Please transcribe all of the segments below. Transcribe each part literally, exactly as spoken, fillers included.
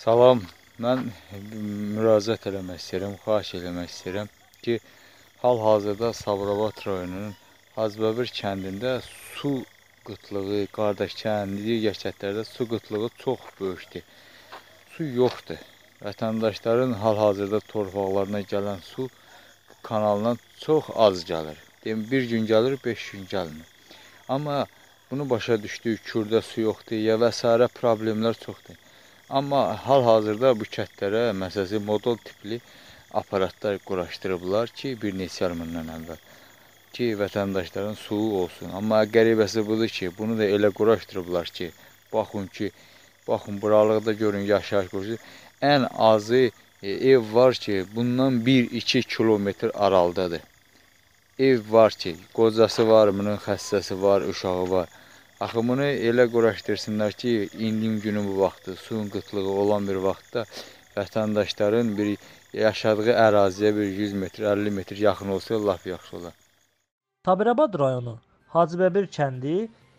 Salam, mən müraciət eləmək istəyirəm, xahiş eləmək istəyirəm ki, hal-hazırda Sabrava Trayonunun Hacıbəbir kəndində su qıtlığı, qardaş kəndi, digər kəndlərdə su qıtlığı çox böyükdür. Su yoxdur. Vətəndaşların hal-hazırda torpaqlarına gələn su kanalından çox az gəlir. Deyim, bir gün gəlir, beş gün gəlmir. Amma bunu başa düşdük, kürdə su yoxdur ya və s. problemlər çoxdur. Amma hal-hazırda bu kətlərə məsələsi modul tipli aparatlar quraşdırıblar ki, bir neçə il bundan əvvəl ki, vətəndaşların suyu olsun. Amma qəribəsi budur ki, bunu da elə quraşdırıblar ki, baxın ki, baxın buralıqda görün yaşayış qurşu. Ən azı ev var ki, bundan bir iki kilometr araldadır. Ev var ki, qocası var, bunun xəstəsi var, uşağı var. Axı bunu elə quraşdırsınlar ki, indinin günü bu vaxtı, suyun qıtlığı olan bir vaxtda vətəndaşların bir yaşadığı əraziyə bir yüz metr, əlli metr yaxın olsa, laf yaxşı olar. Sabirabad rayonu, Hacıbəbir kəndi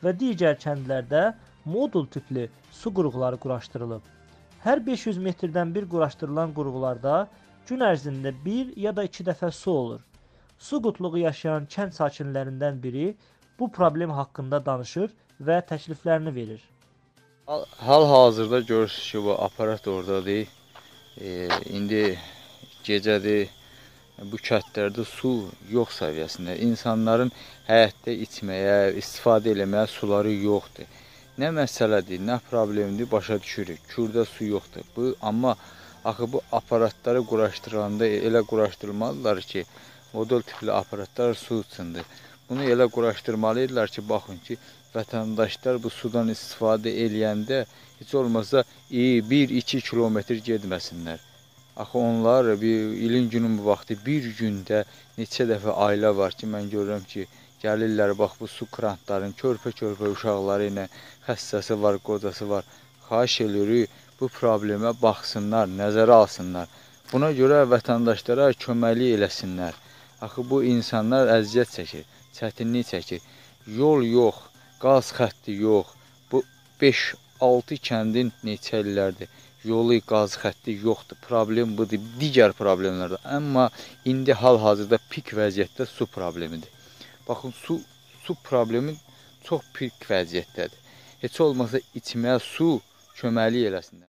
və digər kəndlərdə modul tipli su qurğuları quraşdırılıb. Hər beş yüz metrdən bir quraşdırılan qurğularda gün ərzində bir ya da iki dəfə su olur. Su qıtlığı yaşayan kənd sakinlərindən biri bu problem haqqında danışır və təkliflərini verir. Hal-hazırda görürsünüz ki, bu aparat oradadır. E, indi gecədir, bu kətlərdə su yox səviyyəsində. İnsanların həyatda içməyə, istifadə eləməyə suları yoxdur. Nə məsələdir, nə problemdir başa düşürük. Kürdə su yoxdur. Bu, amma axı bu aparatları quraşdıranda elə quraşdırmalıdırlar ki, modul tipli aparatlar su içindir. Bunu elə quraşdırmalıdırlar ki, baxın ki, vətəndaşlar bu sudan istifadə eləyəndə heç olmasa bir iki kilometr gedməsinlər. Axı onlar bir ilin günün bu vaxtı bir gündə neçə dəfə ailə var ki, mən görürəm ki, gəlirlər, bax bu su krantların körpə-körpə uşaqları ilə xəstəsi var, qocası var. Xahiş edirik, bu problemə baxsınlar, nəzərə alsınlar. Buna görə vətəndaşlara köməklik eləsinlər. Axı bu insanlar əziyyət çəkir, çətinlik çəkir. Yol yox. Qaz xətti yox, bu beş altı kəndin neçə illərdir, yolu qaz xətti yoxdur, problem budur, digər problemlərdir. Amma indi hal-hazırda pik vəziyyətdə su problemidir. Baxın, su, su problemi çox pik vəziyyətdədir. Heç olmasa içməyə su köməklik eləsinlər.